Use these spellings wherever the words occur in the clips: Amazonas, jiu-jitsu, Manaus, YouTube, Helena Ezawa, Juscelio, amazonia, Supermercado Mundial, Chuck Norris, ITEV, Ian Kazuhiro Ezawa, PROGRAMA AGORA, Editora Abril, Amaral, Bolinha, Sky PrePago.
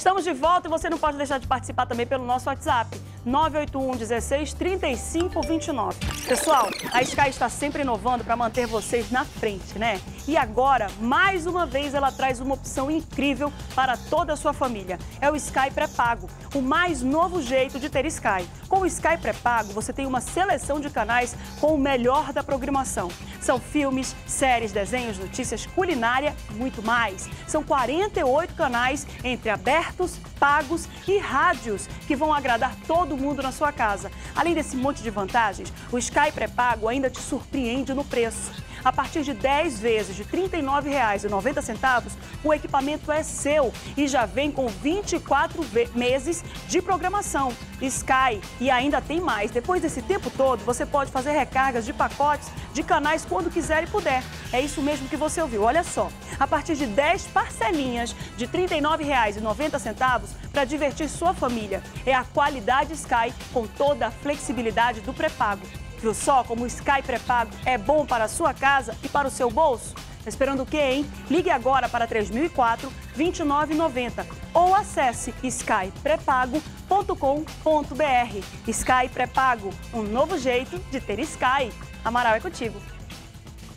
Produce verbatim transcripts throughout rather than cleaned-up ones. Estamos de volta e você não pode deixar de participar também pelo nosso WhatsApp, nove oito um, dezesseis, trinta e cinco, vinte e nove. Pessoal, a Sky está sempre inovando para manter vocês na frente, né? E agora, mais uma vez, ela traz uma opção incrível para toda a sua família. É o Sky PrePago, o mais novo jeito de ter Sky. Com o Sky PrePago, você tem uma seleção de canais com o melhor da programação. São filmes, séries, desenhos, notícias, culinária e muito mais. São quarenta e oito canais entre abertos, pagos e rádios que vão agradar todo mundo na sua casa. Além desse monte de vantagens, o Sky PrePago ainda te surpreende no preço. A partir de dez vezes de trinta e nove reais e noventa centavos, o equipamento é seu e já vem com vinte e quatro meses de programação. Sky, e ainda tem mais. Depois desse tempo todo, você pode fazer recargas de pacotes de canais quando quiser e puder. É isso mesmo que você ouviu. Olha só, a partir de dez parcelinhas de trinta e nove reais e noventa centavos para divertir sua família. É a qualidade Sky com toda a flexibilidade do pré-pago. Viu só como o Sky PrePago é bom para a sua casa e para o seu bolso? Tá esperando o quê, hein? Ligue agora para três mil e quatro, vinte e nove noventa ou acesse sky prepago ponto com ponto br. Sky PrePago, um novo jeito de ter Sky. Amaral, é contigo.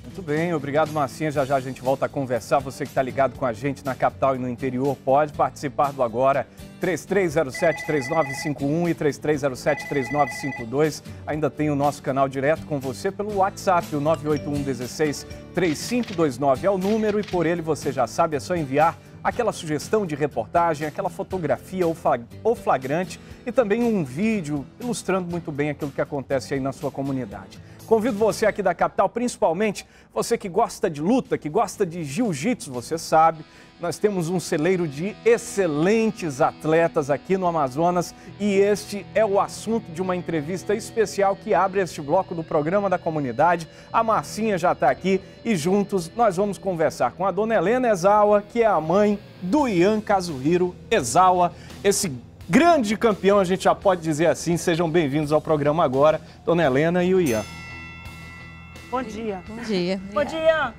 Muito bem, obrigado, Marcinha. Já já a gente volta a conversar. Você que está ligado com a gente na capital e no interior pode participar do Agora. três três zero sete, três nove cinco um e três três zero sete, três nove cinco dois. Ainda tem o nosso canal direto com você pelo WhatsApp, o nove oito um, dezesseis, trinta e cinco, vinte e nove. É o número e por ele você já sabe, é só enviar aquela sugestão de reportagem, aquela fotografia ou flagrante e também um vídeo ilustrando muito bem aquilo que acontece aí na sua comunidade. Convido você aqui da capital, principalmente você que gosta de luta, que gosta de jiu-jitsu, você sabe. Nós temos um celeiro de excelentes atletas aqui no Amazonas e este é o assunto de uma entrevista especial que abre este bloco do programa da comunidade. A Marcinha já está aqui e juntos nós vamos conversar com a dona Helena Ezawa, que é a mãe do Ian Kazuhiro Ezawa, esse grande campeão, a gente já pode dizer assim. Sejam bem-vindos ao programa Agora, dona Helena e o Ian. Bom dia. Bom dia. Bom dia.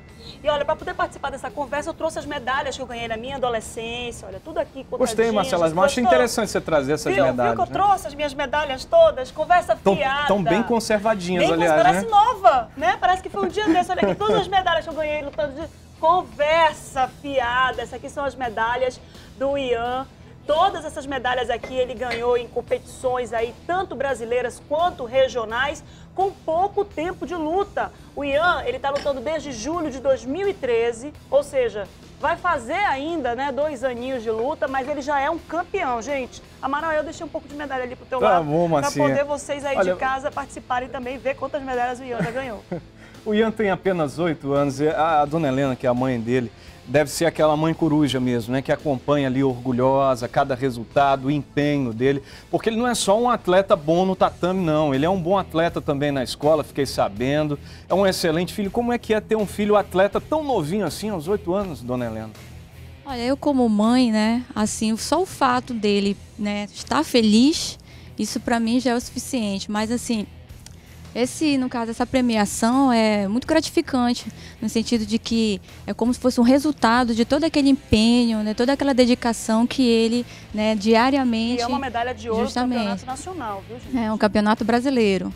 E olha, para poder participar dessa conversa, eu trouxe as medalhas que eu ganhei na minha adolescência, olha, tudo aqui. Gostei, Marcela, mas acho interessante você trazer essas viu, medalhas. Viu que eu né? trouxe as minhas medalhas todas, conversa tão, fiada. Estão bem conservadinhas, bem, aliás, parece né? nova, né? Parece que foi um dia desse, olha aqui, todas as medalhas que eu ganhei lutando de conversa fiada. Essas aqui são as medalhas do Ian. Todas essas medalhas aqui ele ganhou em competições aí, tanto brasileiras quanto regionais, com pouco tempo de luta. O Ian, ele tá lutando desde julho de dois mil e treze, ou seja, vai fazer ainda, né, dois aninhos de luta, mas ele já é um campeão, gente. Amaral, eu deixei um pouco de medalha ali pro teu tá lado, bom, pra poder vocês aí Olha... de casa participarem também e ver quantas medalhas o Ian já ganhou. O Ian tem apenas oito anos, a dona Helena, que é a mãe dele, deve ser aquela mãe coruja mesmo, né? Que acompanha ali orgulhosa cada resultado, o empenho dele. Porque ele não é só um atleta bom no tatame, não. Ele é um bom atleta também na escola, fiquei sabendo. É um excelente filho. Como é que é ter um filho atleta tão novinho assim, aos oito anos, dona Helena? Olha, eu como mãe, né? Assim, só o fato dele, né, estar feliz, isso pra mim já é o suficiente. Mas assim... Esse, no caso, essa premiação é muito gratificante, no sentido de que é como se fosse um resultado de todo aquele empenho, né, toda aquela dedicação que ele, né, diariamente... E é uma medalha de ouro no campeonato nacional, viu, gente? É, um campeonato brasileiro.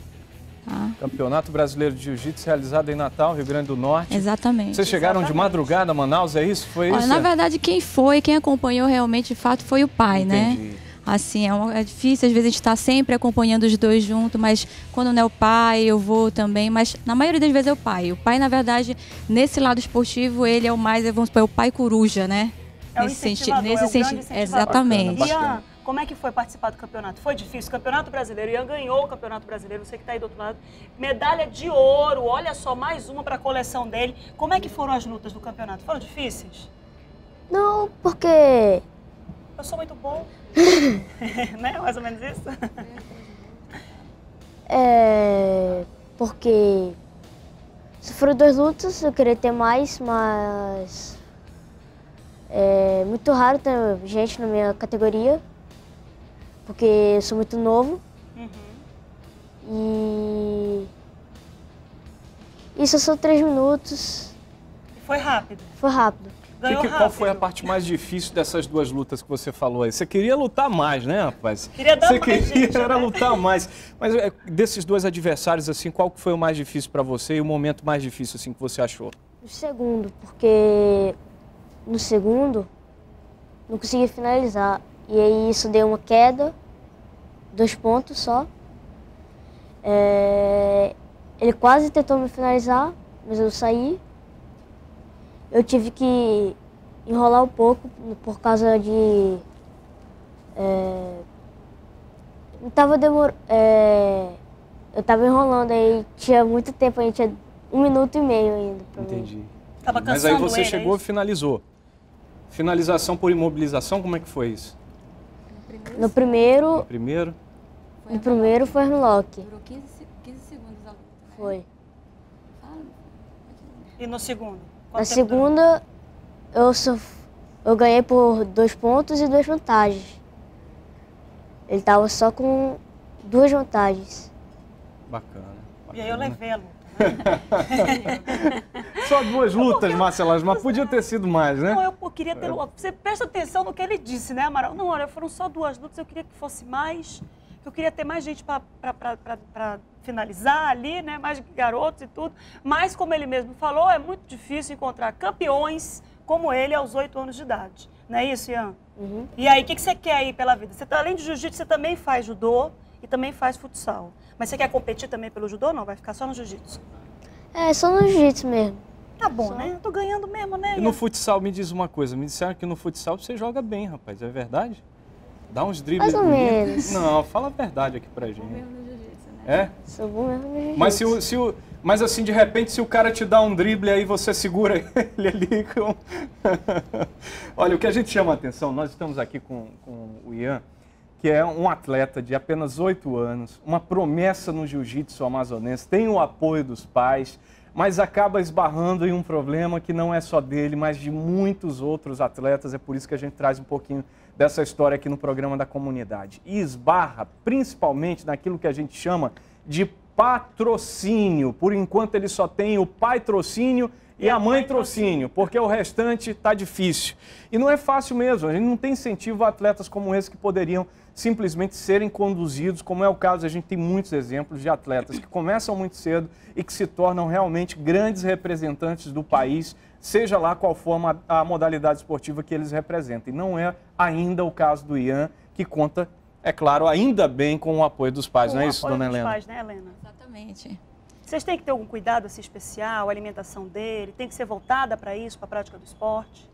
Tá? Campeonato Brasileiro de Jiu-Jitsu realizado em Natal, Rio Grande do Norte. Exatamente. Vocês chegaram Exatamente. de madrugada a Manaus, é isso? Foi Olha, isso? Na verdade, quem foi, quem acompanhou realmente, de fato, foi o pai, Entendi. né? Assim, é, um, é difícil, às vezes, a gente estar tá sempre acompanhando os dois juntos, mas quando não é o pai, eu vou também. Mas na maioria das vezes é o pai. O pai, na verdade, nesse lado esportivo, ele é o mais, vamos supor, é o pai coruja, né? É nesse sentido. Nesse é sentido. Exatamente. Bacana, bacana. Ian, como é que foi participar do campeonato? Foi difícil. Campeonato brasileiro. Ian ganhou o campeonato brasileiro, você que está aí do outro lado. Medalha de ouro, olha só, mais uma para a coleção dele. Como é que foram as lutas do campeonato? Foram difíceis? Não, porque. Eu sou muito bom. Né? Mais ou menos isso? É... Porque... Sofri duas lutas, eu queria ter mais, mas... É muito raro ter gente na minha categoria. Porque eu sou muito novo. Uhum. E... Isso são três minutos. Foi rápido. Foi rápido. Que, que, qual foi a parte mais difícil dessas duas lutas que você falou aí? Você queria lutar mais, né, rapaz? Queria dar você mais, queria gente, era né? lutar mais. Mas desses dois adversários, assim, qual foi o mais difícil para você e o momento mais difícil, assim, que você achou? No segundo, porque no segundo não consegui finalizar. E aí isso deu uma queda, dois pontos só. É... Ele quase tentou me finalizar, mas eu saí. Eu tive que enrolar um pouco por causa de... É, não tava demor... é, eu tava enrolando, aí tinha muito tempo, aí tinha um minuto e meio ainda. Pra Entendi. Mim. Tava cansando. Mas aí você ele, chegou e finalizou. Finalização por imobilização, como é que foi isso? No primeiro... No primeiro? No primeiro foi no lock. Durou quinze segundos a luta. Foi. E no segundo? Na segunda, eu, só, eu ganhei por dois pontos e duas vantagens. Ele tava só com duas vantagens. Bacana. bacana. E aí eu levei a luta. Né? Só duas lutas, eu... Marcelas, mas podia ter sido mais, né? Não, eu, eu queria ter... Você presta atenção no que ele disse, né, Amaral? Não, olha, foram só duas lutas, eu queria que fosse mais... Eu queria ter mais gente para finalizar ali, né? Mais garotos e tudo. Mas, como ele mesmo falou, é muito difícil encontrar campeões como ele aos oito anos de idade. Não é isso, Ian? Uhum. E aí, o que, que você quer aí pela vida? Você, além de jiu-jitsu, você também faz judô e também faz futsal. Mas você quer competir também pelo judô ou não? Vai ficar só no jiu-jitsu? É, só no jiu-jitsu mesmo. Tá bom, só... né? Eu tô ganhando mesmo, né, Ian? E no futsal, me diz uma coisa. Me disseram que no futsal você joga bem, rapaz. É verdade? Dá uns dribles. Mais ou menos. Não, fala a verdade aqui pra gente. Sou bom mesmo no jiu-jitsu, né? É? Sou bom mesmo no jiu-jitsu. Mas, se o, se o, mas assim, de repente, se o cara te dá um drible, aí você segura ele ali com... Olha, o que a gente chama a atenção, nós estamos aqui com, com o Ian, que é um atleta de apenas oito anos, uma promessa no jiu-jitsu amazonense, tem o apoio dos pais, mas acaba esbarrando em um problema que não é só dele, mas de muitos outros atletas. É por isso que a gente traz um pouquinho dessa história aqui no programa da comunidade. E esbarra principalmente naquilo que a gente chama de patrocínio. Por enquanto ele só tem o pai trocínio e, e a mãe trocínio, porque o restante está difícil. E não é fácil mesmo, a gente não tem incentivo a atletas como esse que poderiam simplesmente serem conduzidos, como é o caso, a gente tem muitos exemplos de atletas que começam muito cedo e que se tornam realmente grandes representantes do país, seja lá qual for a modalidade esportiva que eles representem. Não é ainda o caso do Ian, que conta, é claro, ainda bem com o apoio dos pais, não é isso, dona Helena? Com o apoio dos pais, né, Helena? Exatamente. Vocês têm que ter algum cuidado assim, especial, a alimentação dele, tem que ser voltada para isso, para a prática do esporte?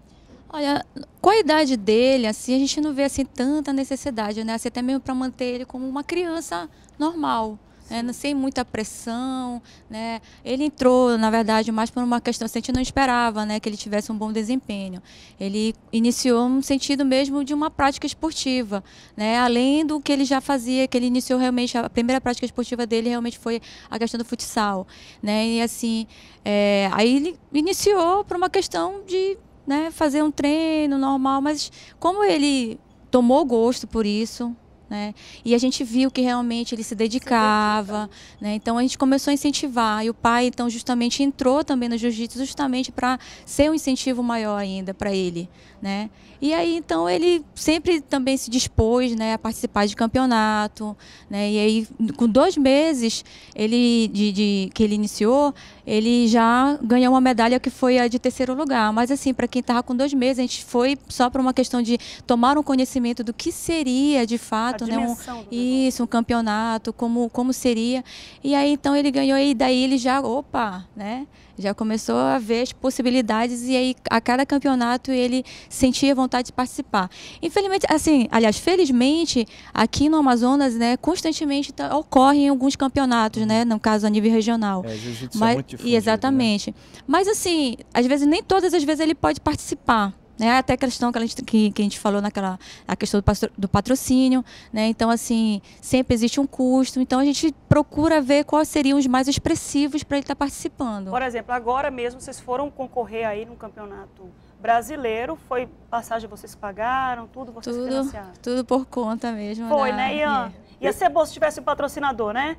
Olha, com a idade dele, assim, a gente não vê assim, tanta necessidade, né? Assim, até mesmo para manter ele como uma criança normal. É, não sem muita pressão, né? Ele entrou, na verdade, mais por uma questão, assim, a gente não esperava, né, que ele tivesse um bom desempenho. Ele iniciou no sentido mesmo de uma prática esportiva, né? Além do que ele já fazia, que ele iniciou realmente, a primeira prática esportiva dele realmente foi a questão do futsal, né? E assim, é, aí ele iniciou por uma questão de, né, fazer um treino normal, mas como ele tomou gosto por isso... Né? E a gente viu que realmente ele se dedicava, se dedicava. Né? Então a gente começou a incentivar e o pai então justamente entrou também no jiu-jitsu justamente para ser um incentivo maior ainda para ele, né? E aí então ele sempre também se dispôs, né, a participar de campeonato, né? E aí com dois meses ele, de, de, que ele iniciou, ele já ganhou uma medalha que foi a de terceiro lugar, mas assim, para quem estava com dois meses, a gente foi só para uma questão de tomar um conhecimento do que seria de fato, né? um, isso, um campeonato, como, como seria, e aí então ele ganhou e daí ele já, opa, né? Já começou a ver as possibilidades e aí a cada campeonato ele sentia vontade de participar. Infelizmente, assim, aliás, felizmente, aqui no Amazonas, né, constantemente ocorrem alguns campeonatos, né, no caso a nível regional. É, jiu-jitsu é muito difundido, exatamente. Né? Mas assim, às vezes nem todas as vezes ele pode participar. Né, até a questão que a gente, que, que a gente falou naquela a questão do patrocínio, né? Então assim, sempre existe um custo, então a gente procura ver quais seriam os mais expressivos para ele estar tá participando. Por exemplo, agora mesmo vocês foram concorrer aí num campeonato brasileiro, foi passagem vocês pagaram, tudo vocês tudo, financiaram? Tudo por conta mesmo. Foi, da... né, Ian? Ia ser bom se tivesse um patrocinador, né?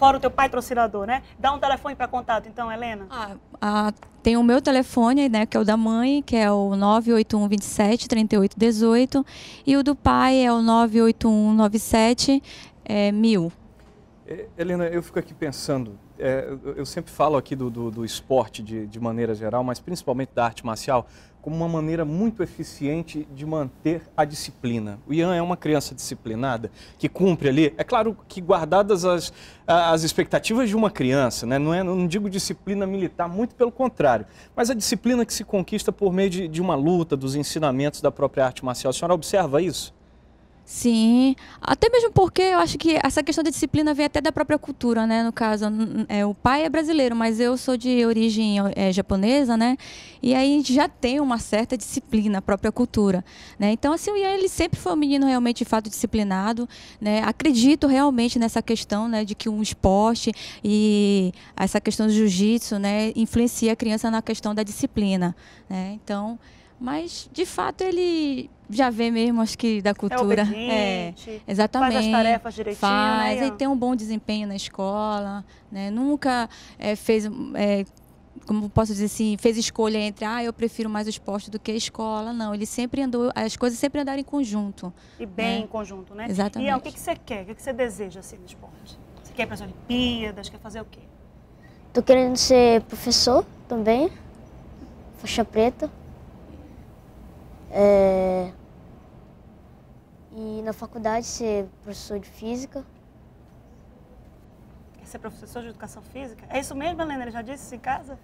fora o teu patrocinador, né? Dá um telefone para contato, então, Helena. Ah, ah, tem o meu telefone, né, que é o da mãe, que é o nove oito um, vinte e sete, trinta e oito, dezoito, e o do pai é o nove oito um, nove sete, mil. Helena, eu fico aqui pensando, é, eu sempre falo aqui do, do, do esporte de, de maneira geral, mas principalmente da arte marcial, como uma maneira muito eficiente de manter a disciplina. O Ian é uma criança disciplinada, que cumpre ali, é claro que guardadas as, as expectativas de uma criança, né? Não é, não digo disciplina militar, muito pelo contrário, mas a disciplina que se conquista por meio de, de uma luta, dos ensinamentos da própria arte marcial. A senhora observa isso? Sim, até mesmo porque eu acho que essa questão da disciplina vem até da própria cultura, né? No caso, é, o pai é brasileiro, mas eu sou de origem é, japonesa, né? E aí a gente já tem uma certa disciplina, a própria cultura, né? Então, assim, o Ian, ele sempre foi um menino realmente, de fato, disciplinado, né? Acredito realmente nessa questão, né? De que um esporte e essa questão do jiu-jitsu, né? Influencia a criança na questão da disciplina, né? Então... Mas, de fato, ele já vê mesmo, acho que, da cultura. É obediente, é, exatamente, faz as tarefas direitinho, faz, né? Ele tem um bom desempenho na escola, né? Nunca é, fez, é, como posso dizer assim, fez escolha entre, ah, eu prefiro mais o esporte do que a escola. Não, ele sempre andou, as coisas sempre andaram em conjunto. E bem, né? Em conjunto, né? Exatamente. E o que você quer, o que você deseja, assim, no esporte? Você quer ir para as Olimpíadas, quer fazer o quê? Tô querendo ser professor também, faixa preta. É... E na faculdade ser professor de física. Quer ser professor de educação física? É isso mesmo, Helena? Ele já disse isso em casa?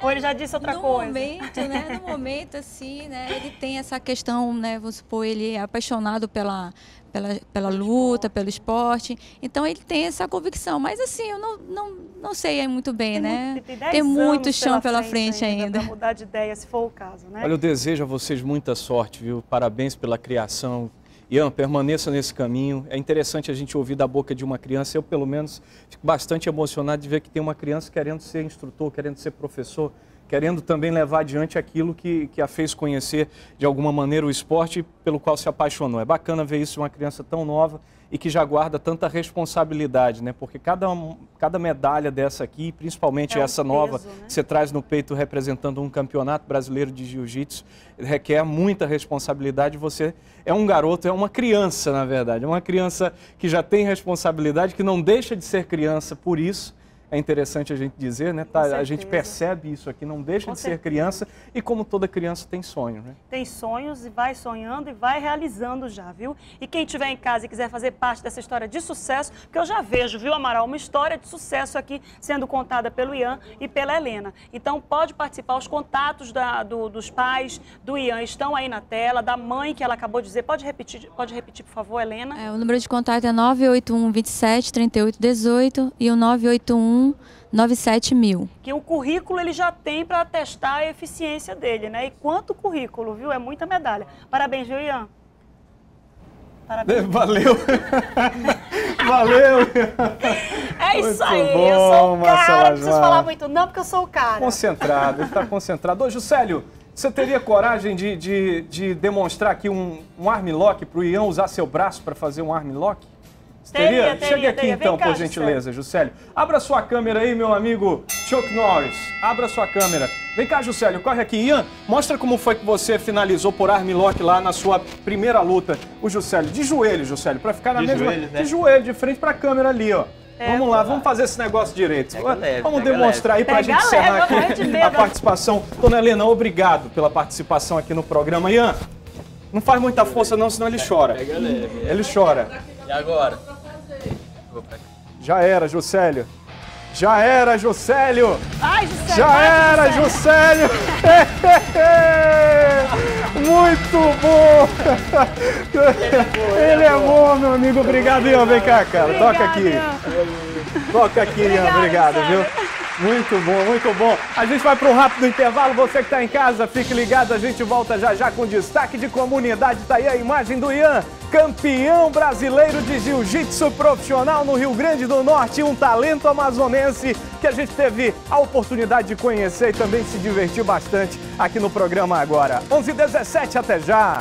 Ou ele já disse outra no coisa? Momento, né? No momento, assim, né? Ele tem essa questão, né? Vamos supor, ele é apaixonado pela, pela, pela luta, pelo esporte. Então, ele tem essa convicção. Mas, assim, eu não, não, não sei muito bem, tem né? Muito, tem tem muito chão pela, pela frente, frente ainda. ainda. Para mudar de ideia, se for o caso, né? Olha, eu desejo a vocês muita sorte, viu? Parabéns pela criação. Ian, permaneça nesse caminho. É interessante a gente ouvir da boca de uma criança. Eu, pelo menos, fico bastante emocionado de ver que tem uma criança querendo ser instrutor, querendo ser professor, querendo também levar adiante aquilo que, que a fez conhecer, de alguma maneira, o esporte pelo qual se apaixonou. É bacana ver isso em uma criança tão nova e que já guarda tanta responsabilidade, né? Porque cada, cada medalha dessa aqui, principalmente é um essa peso, nova, né? Que você traz no peito representando um campeonato brasileiro de jiu-jitsu, requer muita responsabilidade. Você é um garoto, é uma criança, na verdade. É uma criança que já tem responsabilidade, que não deixa de ser criança por isso. É interessante a gente dizer, né? Tá, a gente percebe isso aqui, não deixa de ser criança e como toda criança tem sonho, né? Tem sonhos e vai sonhando e vai realizando já, viu? E quem estiver em casa e quiser fazer parte dessa história de sucesso, porque eu já vejo, viu, Amaral, uma história de sucesso aqui sendo contada pelo Ian e pela Helena. Então pode participar, os contatos da, do, dos pais do Ian estão aí na tela, da mãe que ela acabou de dizer. Pode repetir, pode repetir, por favor, Helena? É, o número de contato é nove oito um, vinte e sete, trinta e oito, dezoito e o nove oito um, nove sete mil. Que o currículo ele já tem para testar a eficiência dele, né? E quanto currículo, viu? É muita medalha. Parabéns, viu, Ian? Parabéns. Valeu. Valeu. É isso muito aí. Bom, eu sou o cara. Não preciso falar muito não, porque eu sou o cara. Concentrado, ele está concentrado. Ô, Juscelio, você teria coragem de, de, de demonstrar aqui um, um armlock para o Ian usar seu braço para fazer um armlock? Teria? Teria, Chega teria, aqui teria. Então, cá, por gentileza, Juscelio. Abra sua câmera aí, meu amigo Chuck Norris. Abra sua câmera. Vem cá, Juscelio, corre aqui. Ian, mostra como foi que você finalizou por armlock lá na sua primeira luta. O Juscelio, de joelho, Juscelio, pra ficar na de mesma... Joelho, né? De joelho, de frente pra câmera ali, ó. É, vamos lá, vamos fazer esse negócio direito. Pega leve, vamos demonstrar leve. aí pra pega gente encerrar aqui a participação. Dona Helena, obrigado pela participação aqui no programa. Ian, não faz muita força não, senão ele chora. Pega leve. Ele chora. E agora? Já era, Juscelio. Já era, Juscelio. Ai, Juscelio. Já vai, era, Juscelio. Juscelio. Muito bom. Ele é bom, meu amigo. Obrigado, Ian. Vem cá, cara. Obrigado, Toca aqui. Ian. Toca aqui, Ian. Obrigado, viu? Muito bom, muito bom. A gente vai para um rápido intervalo. Você que está em casa, fique ligado. A gente volta já já com destaque de comunidade. Está aí a imagem do Ian, campeão brasileiro de jiu-jitsu profissional no Rio Grande do Norte. Um talento amazonense que a gente teve a oportunidade de conhecer e também se divertir bastante aqui no programa agora. onze e dezessete, até já!